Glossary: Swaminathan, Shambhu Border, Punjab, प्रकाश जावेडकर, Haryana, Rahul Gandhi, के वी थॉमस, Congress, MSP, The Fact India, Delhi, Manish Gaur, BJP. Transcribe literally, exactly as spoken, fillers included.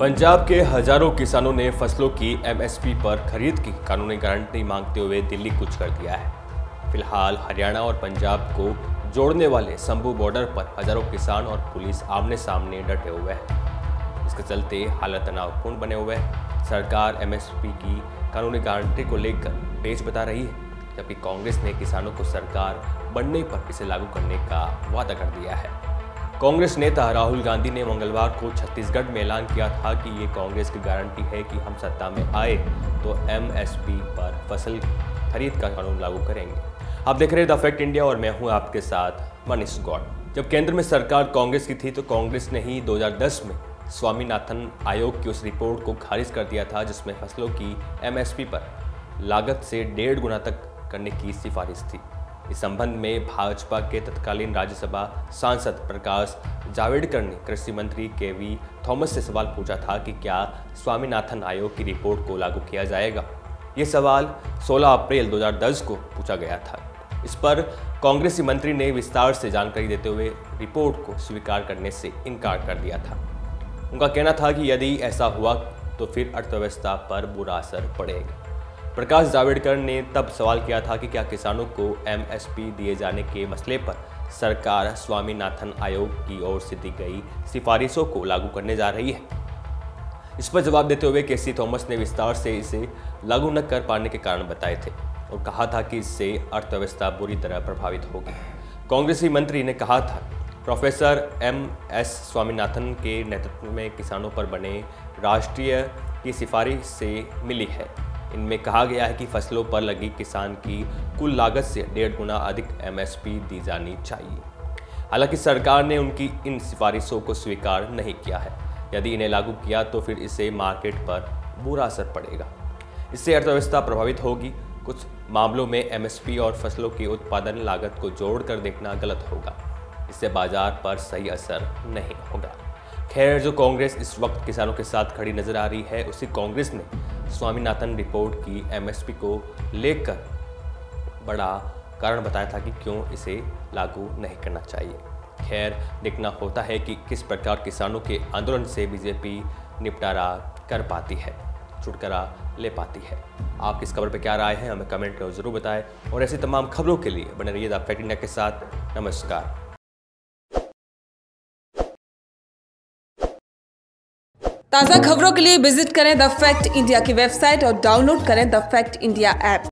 पंजाब के हजारों किसानों ने फसलों की एम एस पी पर खरीद की कानूनी गारंटी मांगते हुए दिल्ली कुछ कर दिया है। फिलहाल हरियाणा और पंजाब को जोड़ने वाले शंभू बॉर्डर पर हजारों किसान और पुलिस आमने सामने डटे हुए हैं। इसके चलते हालत तनावपूर्ण बने हुए हैं। सरकार एम एस पी की कानूनी गारंटी को लेकर पेच बता रही है, जबकि कांग्रेस ने किसानों को सरकार बनने पर इसे लागू करने का वादा कर दिया है। कांग्रेस नेता राहुल गांधी ने मंगलवार को छत्तीसगढ़ में ऐलान किया था कि ये कांग्रेस की गारंटी है कि हम सत्ता में आए तो एम एस पी पर फसल खरीद का कानून लागू करेंगे। आप देख रहे हैं द फैक्ट इंडिया और मैं हूं आपके साथ मनीष गौड़। जब केंद्र में सरकार कांग्रेस की थी तो कांग्रेस ने ही दो हज़ार दस में स्वामीनाथन आयोग की उस रिपोर्ट को खारिज कर दिया था जिसमें फसलों की एम एस पी पर लागत से डेढ़ गुना तक करने की सिफारिश थी। इस संबंध में भाजपा के तत्कालीन राज्यसभा सांसद प्रकाश जावेडकर ने कृषि मंत्री के वी थॉमस से सवाल पूछा था कि क्या स्वामीनाथन आयोग की रिपोर्ट को लागू किया जाएगा। ये सवाल सोलह अप्रैल दो हज़ार दस को पूछा गया था। इस पर कांग्रेसी मंत्री ने विस्तार से जानकारी देते हुए रिपोर्ट को स्वीकार करने से इनकार कर दिया था। उनका कहना था कि यदि ऐसा हुआ तो फिर अर्थव्यवस्था पर बुरा असर पड़ेगा। प्रकाश जावेडकर ने तब सवाल किया था कि क्या किसानों को एम एस पी दिए जाने के मसले पर सरकार स्वामीनाथन आयोग की ओर से दी गई सिफारिशों को लागू करने जा रही है। इस पर जवाब देते हुए के सी थॉमस ने विस्तार से इसे लागू न कर पाने के कारण बताए थे और कहा था कि इससे अर्थव्यवस्था बुरी तरह प्रभावित होगी। कांग्रेसी मंत्री ने कहा था प्रोफेसर एम एस स्वामीनाथन के नेतृत्व में किसानों पर बने राष्ट्रीय की सिफारिश से मिली है। इनमें कहा गया है कि फसलों पर लगी किसान की कुल लागत से डेढ़ गुना अधिक एम एस पी दी जानी चाहिए। हालांकि सरकार ने उनकी इन सिफारिशों को स्वीकार नहीं किया है। यदि इन्हें लागू किया तो फिर इसे मार्केट पर बुरा असर पड़ेगा, इससे अर्थव्यवस्था प्रभावित होगी। कुछ मामलों में एम एस पी और फसलों की उत्पादन लागत को जोड़कर देखना गलत होगा, इससे बाजार पर सही असर नहीं होगा। खैर, जो कांग्रेस इस वक्त किसानों के साथ खड़ी नजर आ रही है, उसी कांग्रेस ने स्वामीनाथन रिपोर्ट की एम एस पी को लेकर बड़ा कारण बताया था कि क्यों इसे लागू नहीं करना चाहिए। खैर, देखना होता है कि किस प्रकार किसानों के आंदोलन से बी जे पी निपटारा कर पाती है, छुटकारा ले पाती है। आप इस खबर पर क्या राय है हमें कमेंट कर जरूर बताएं और ऐसी तमाम खबरों के लिए बने रहिए द फैक्ट इंडिया के साथ। नमस्कार। ताज़ा खबरों के लिए विजिट करें द फैक्ट इंडिया की वेबसाइट और डाउनलोड करें द फैक्ट इंडिया ऐप।